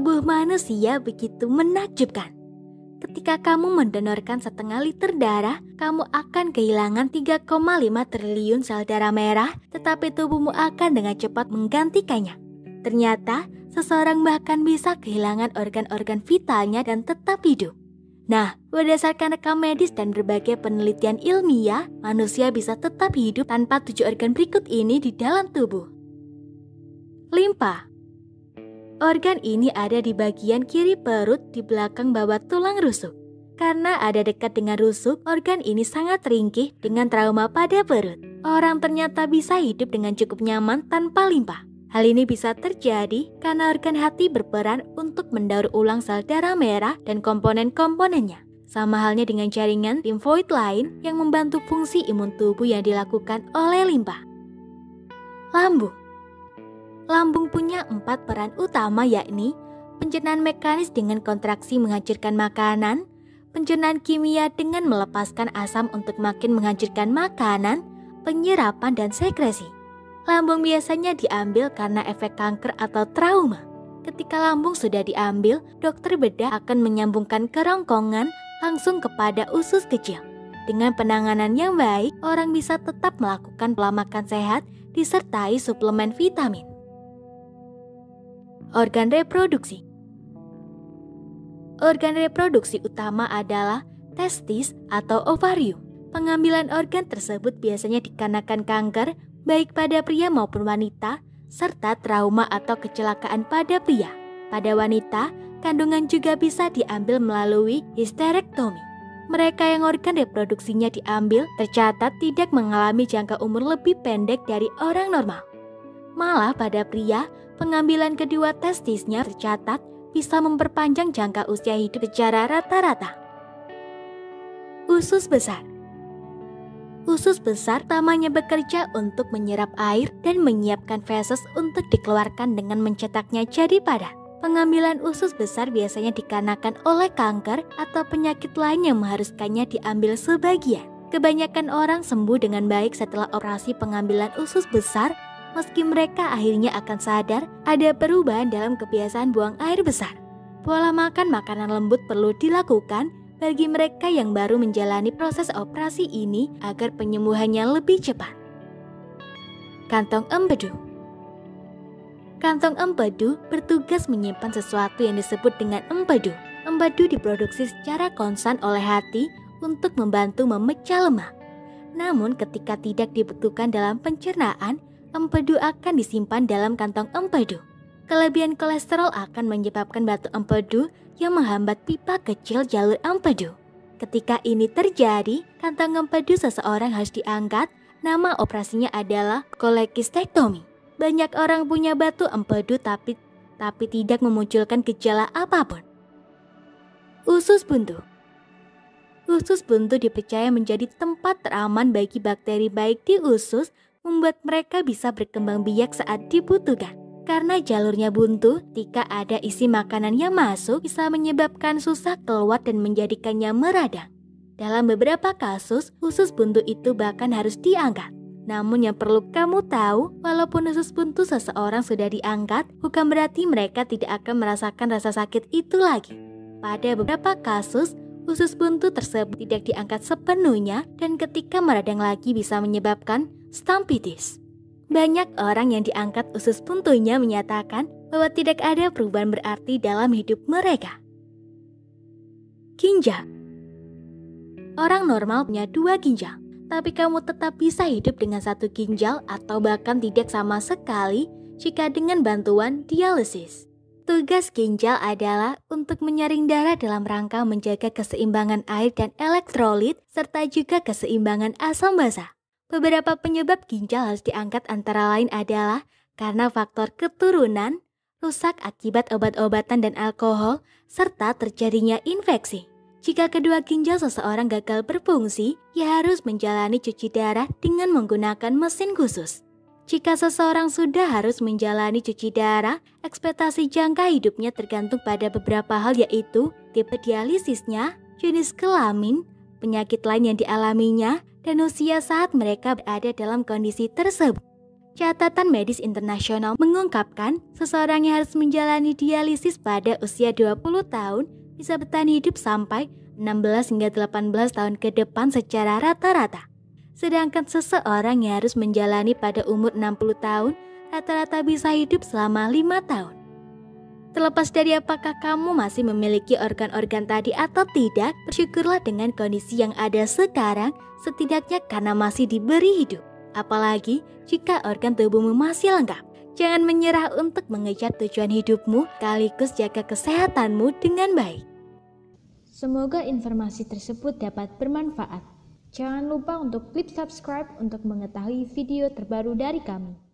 Tubuh manusia begitu menakjubkan. Ketika kamu mendonorkan setengah liter darah, kamu akan kehilangan 3,5 triliun sel darah merah, tetapi tubuhmu akan dengan cepat menggantikannya. Ternyata, seseorang bahkan bisa kehilangan organ-organ vitalnya dan tetap hidup. Nah, berdasarkan rekam medis dan berbagai penelitian ilmiah, manusia bisa tetap hidup tanpa 7 organ berikut ini di dalam tubuh. Limpa. Organ ini ada di bagian kiri perut di belakang bawah tulang rusuk. Karena ada dekat dengan rusuk, organ ini sangat ringkih dengan trauma pada perut. Orang ternyata bisa hidup dengan cukup nyaman tanpa limpa. Hal ini bisa terjadi karena organ hati berperan untuk mendaur ulang sel darah merah dan komponen-komponennya. Sama halnya dengan jaringan limfoid lain yang membantu fungsi imun tubuh yang dilakukan oleh limpa. Lambung. Lambung punya 4 peran utama, yakni pencernaan mekanis dengan kontraksi menghancurkan makanan, pencernaan kimia dengan melepaskan asam untuk makin menghancurkan makanan, penyerapan dan sekresi. Lambung biasanya diambil karena efek kanker atau trauma. Ketika lambung sudah diambil, dokter bedah akan menyambungkan kerongkongan langsung kepada usus kecil. Dengan penanganan yang baik, orang bisa tetap melakukan pola makan sehat disertai suplemen vitamin. Organ reproduksi. Organ reproduksi utama adalah testis atau ovarium. Pengambilan organ tersebut biasanya dikarenakan kanker baik pada pria maupun wanita, serta trauma atau kecelakaan pada pria. Pada wanita, kandungan juga bisa diambil melalui histerektomi. Mereka yang organ reproduksinya diambil tercatat tidak mengalami jangka umur lebih pendek dari orang normal. Malah pada pria, pengambilan kedua testisnya tercatat bisa memperpanjang jangka usia hidup secara rata-rata. Usus besar. Usus besar utamanya bekerja untuk menyerap air dan menyiapkan feses untuk dikeluarkan dengan mencetaknya jadi padat. Pengambilan usus besar biasanya dikarenakan oleh kanker atau penyakit lain yang mengharuskannya diambil sebagian. Kebanyakan orang sembuh dengan baik setelah operasi pengambilan usus besar, meski mereka akhirnya akan sadar ada perubahan dalam kebiasaan buang air besar. Pola makan makanan lembut perlu dilakukan bagi mereka yang baru menjalani proses operasi ini agar penyembuhannya lebih cepat. Kantong empedu. Kantong empedu bertugas menyimpan sesuatu yang disebut dengan empedu. Empedu diproduksi secara konstan oleh hati untuk membantu memecah lemak. Namun ketika tidak dibutuhkan dalam pencernaan, empedu akan disimpan dalam kantong empedu. Kelebihan kolesterol akan menyebabkan batu empedu yang menghambat pipa kecil jalur empedu. Ketika ini terjadi, kantong empedu seseorang harus diangkat. Nama operasinya adalah kolekistektomi. Banyak orang punya batu empedu tapi tidak memunculkan gejala apapun. Usus buntu. Usus buntu dipercaya menjadi tempat teraman bagi bakteri baik di usus, membuat mereka bisa berkembang biak saat dibutuhkan. Karena jalurnya buntu, jika ada isi makanan yang masuk bisa menyebabkan susah keluar dan menjadikannya meradang. Dalam beberapa kasus, usus buntu itu bahkan harus diangkat. Namun yang perlu kamu tahu, walaupun usus buntu seseorang sudah diangkat, bukan berarti mereka tidak akan merasakan rasa sakit itu lagi. Pada beberapa kasus, usus buntu tersebut tidak diangkat sepenuhnya dan ketika meradang lagi bisa menyebabkan stompitis. Banyak orang yang diangkat usus buntunya menyatakan bahwa tidak ada perubahan berarti dalam hidup mereka. Ginjal. Orang normal punya 2 ginjal, tapi kamu tetap bisa hidup dengan 1 ginjal atau bahkan tidak sama sekali jika dengan bantuan dialisis. Tugas ginjal adalah untuk menyaring darah dalam rangka menjaga keseimbangan air dan elektrolit, serta juga keseimbangan asam basa. Beberapa penyebab ginjal harus diangkat antara lain adalah karena faktor keturunan, rusak akibat obat-obatan dan alkohol, serta terjadinya infeksi. Jika kedua ginjal seseorang gagal berfungsi, ia harus menjalani cuci darah dengan menggunakan mesin khusus. Jika seseorang sudah harus menjalani cuci darah, ekspektasi jangka hidupnya tergantung pada beberapa hal, yaitu tipe dialisisnya, jenis kelamin, penyakit lain yang dialaminya, dan usia saat mereka berada dalam kondisi tersebut. Catatan Medis Internasional mengungkapkan seseorang yang harus menjalani dialisis pada usia 20 tahun bisa bertahan hidup sampai 16 hingga 18 tahun ke depan secara rata-rata. Sedangkan seseorang yang harus menjalani pada umur 60 tahun rata-rata bisa hidup selama 5 tahun. Terlepas dari apakah kamu masih memiliki organ-organ tadi atau tidak, bersyukurlah dengan kondisi yang ada sekarang, setidaknya karena masih diberi hidup. Apalagi jika organ tubuhmu masih lengkap. Jangan menyerah untuk mengejar tujuan hidupmu, sekaligus jaga kesehatanmu dengan baik. Semoga informasi tersebut dapat bermanfaat. Jangan lupa untuk klik subscribe untuk mengetahui video terbaru dari kami.